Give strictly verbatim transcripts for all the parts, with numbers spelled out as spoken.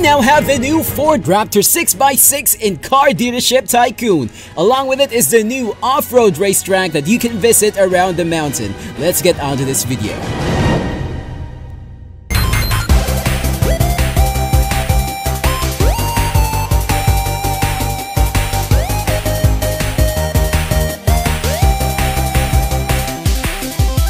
now have the new Ford Raptor six by six in Car Dealership Tycoon. Along with it is the new off-road racetrack that you can visit around the mountain. Let's get on to this video.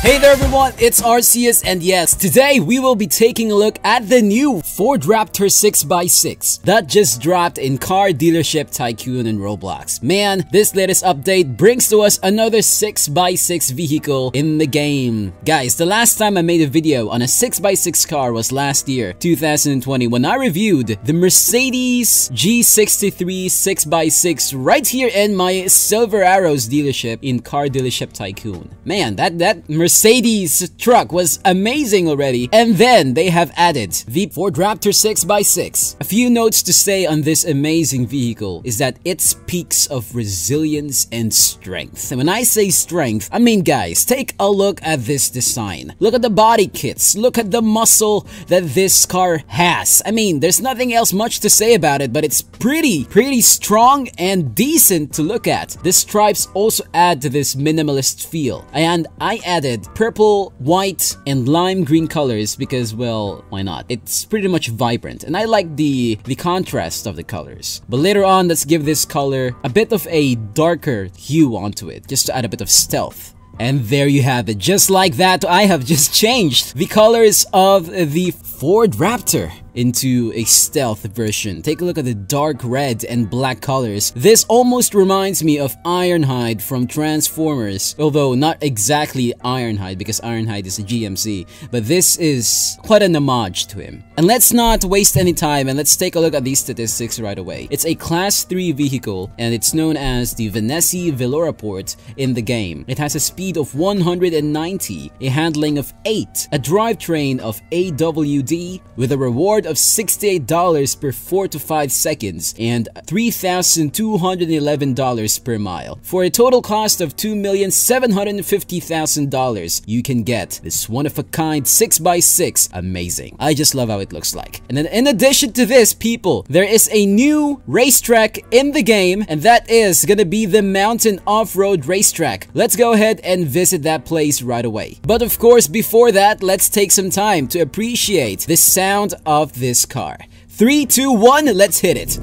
Hey there everyone, it's Ahrcéus, and yes, today we will be taking a look at the new Ford Raptor six by six that just dropped in Car Dealership Tycoon and Roblox. Man, this latest update brings to us another six by six vehicle in the game. Guys, the last time I made a video on a six by six car was last year, two thousand twenty, when I reviewed the Mercedes G sixty-three six by six right here in my Silver Arrows dealership in Car Dealership Tycoon. Man, that, that Mercedes Mercedes truck was amazing already, and then they have added the Ford Raptor six by six. A few notes to say on this amazing vehicle is that it speaks of resilience and strength. And when I say strength, I mean, guys, take a look at this design. Look at the body kits. Look at the muscle that this car has. I mean, there's nothing else much to say about it, but it's pretty, pretty strong and decent to look at. The stripes also add to this minimalist feel, and I added purple, white, and lime green colors because, well, why not? It's pretty much vibrant, and I like the the contrast of the colors. But later on, let's give this color a bit of a darker hue onto it, just to add a bit of stealth. And there you have it. Just like that, I have just changed the colors of the Ford Raptor into a stealth version. Take a look at the dark red and black colors. This almost reminds me of Ironhide from Transformers, although not exactly Ironhide because Ironhide is a G M C, but this is quite an homage to him. And let's not waste any time, and let's take a look at these statistics right away. It's a class three vehicle, and it's known as the Hanessy Veloraport in the game. It has a speed of one hundred ninety, a handling of eight, a drivetrain of A W D with a reward of sixty-eight dollars per four to five seconds and three thousand two hundred eleven dollars per mile. For a total cost of two million seven hundred fifty thousand dollars, you can get this one-of-a-kind six by six. Amazing. I just love how it looks like. And then in addition to this, people, there is a new racetrack in the game, and that is gonna be the Mountain Off-Road Racetrack. Let's go ahead and visit that place right away. But of course, before that, let's take some time to appreciate the sound of this car. three, two, one, let's hit it.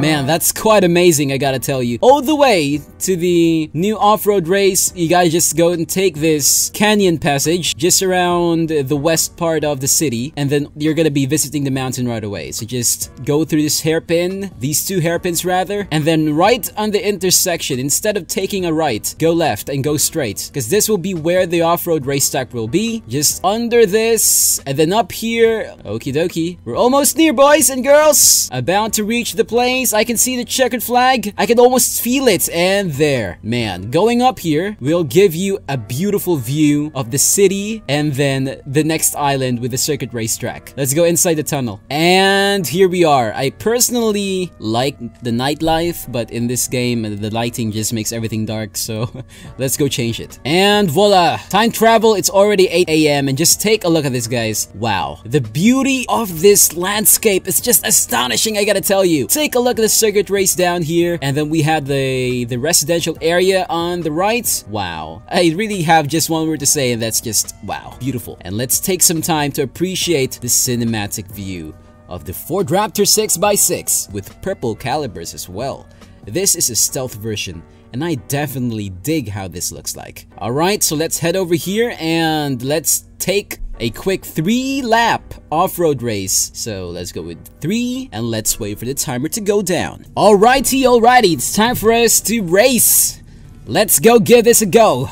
Man, that's quite amazing, I gotta tell you. All the way to the new off-road race, you guys just go and take this canyon passage just around the west part of the city, and then you're gonna be visiting the mountain right away. So just go through this hairpin, these two hairpins rather, and then right on the intersection, instead of taking a right, go left and go straight, because this will be where the off-road racetrack will be. Just under this, and then up here. Okie dokie. We're almost near, boys and girls. About to reach the place. I can see the checkered flag. I can almost feel it. And there, man, going up here will give you a beautiful view of the city and then the next island with the circuit racetrack. Let's go inside the tunnel. And here we are. I personally like the nightlife, but in this game, the lighting just makes everything dark. So let's go change it. And voila, time travel. It's already eight A M And just take a look at this, guys. Wow. The beauty of this landscape is just astonishing, I gotta tell you. Take a look. The circuit race down here, and then we had the the residential area on the right. Wow, I really have just one word to say, and that's just wow, beautiful. And let's take some time to appreciate the cinematic view of the Ford Raptor six by six with purple calipers as well. This is a stealth version, and I definitely dig how this looks like. All right, so let's head over here and let's take a quick three lap off-road race. So let's go with three, and let's wait for the timer to go down. Alrighty, alrighty, it's time for us to race. Let's go give this a go.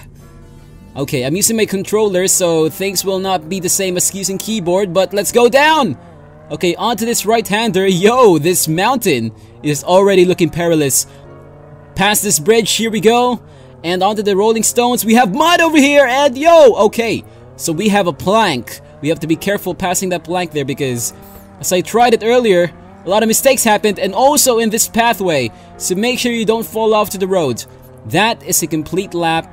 Okay, I'm using my controller, so things will not be the same as using keyboard, but let's go down. Okay, onto this right-hander. Yo, this mountain is already looking perilous. Past this bridge, here we go. And onto the rolling stones. We have mud over here, and yo, okay. So we have a plank. We have to be careful passing that plank there because, as I tried it earlier, a lot of mistakes happened, and also in this pathway, so make sure you don't fall off to the road. That is a complete lap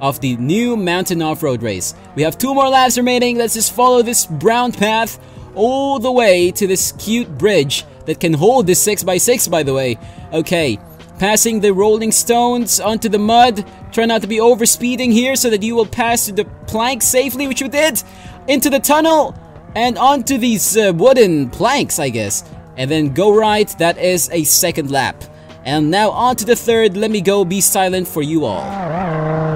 of the new Mountain Off-Road race. We have two more laps remaining. Let's just follow this brown path all the way to this cute bridge that can hold this six by six, by the way. Okay, passing the rolling stones onto the mud. Try not to be over speeding here so that you will pass through the plank safely, which you did, into the tunnel and onto these uh, wooden planks, I guess, and then go right. That is a second lap, and now on to the third. Let me go be silent for you all.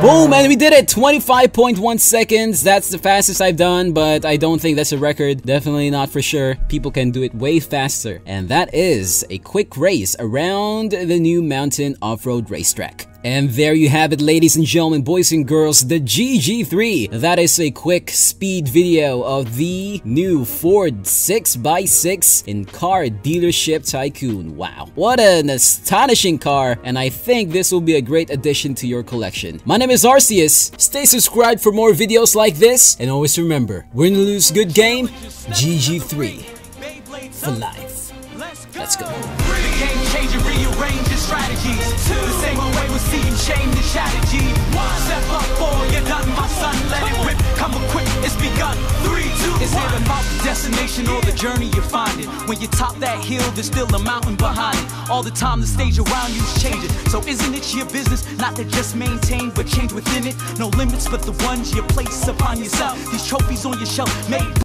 Boom, and we did it! twenty-five point one seconds, that's the fastest I've done, but I don't think that's a record. Definitely not for sure. People can do it way faster. And that is a quick race around the new Mountain Off-Road Racetrack. And there you have it, ladies and gentlemen, boys and girls, the G G three. That is a quick speed video of the new Ford six by six in Car Dealership Tycoon. Wow, what an astonishing car, and I think this will be a great addition to your collection. My name is Ahrcéus. Stay subscribed for more videos like this, and always remember, win or lose, good game, G G three for life. Let's go. We're the game changer, rearrange your strategies. Two. The same way we'll see you change the strategy. One. Step up, four, you're done, my son. Let it rip, come on quick, it's begun. Three, two, one. Is it about the destination or the journey you find it? When you top that hill, there's still a mountain behind it. All the time the stage around you's changing. So isn't it your business not to just maintain, but change within it? No limits but the ones you place upon yourself. These trophies on your shelf made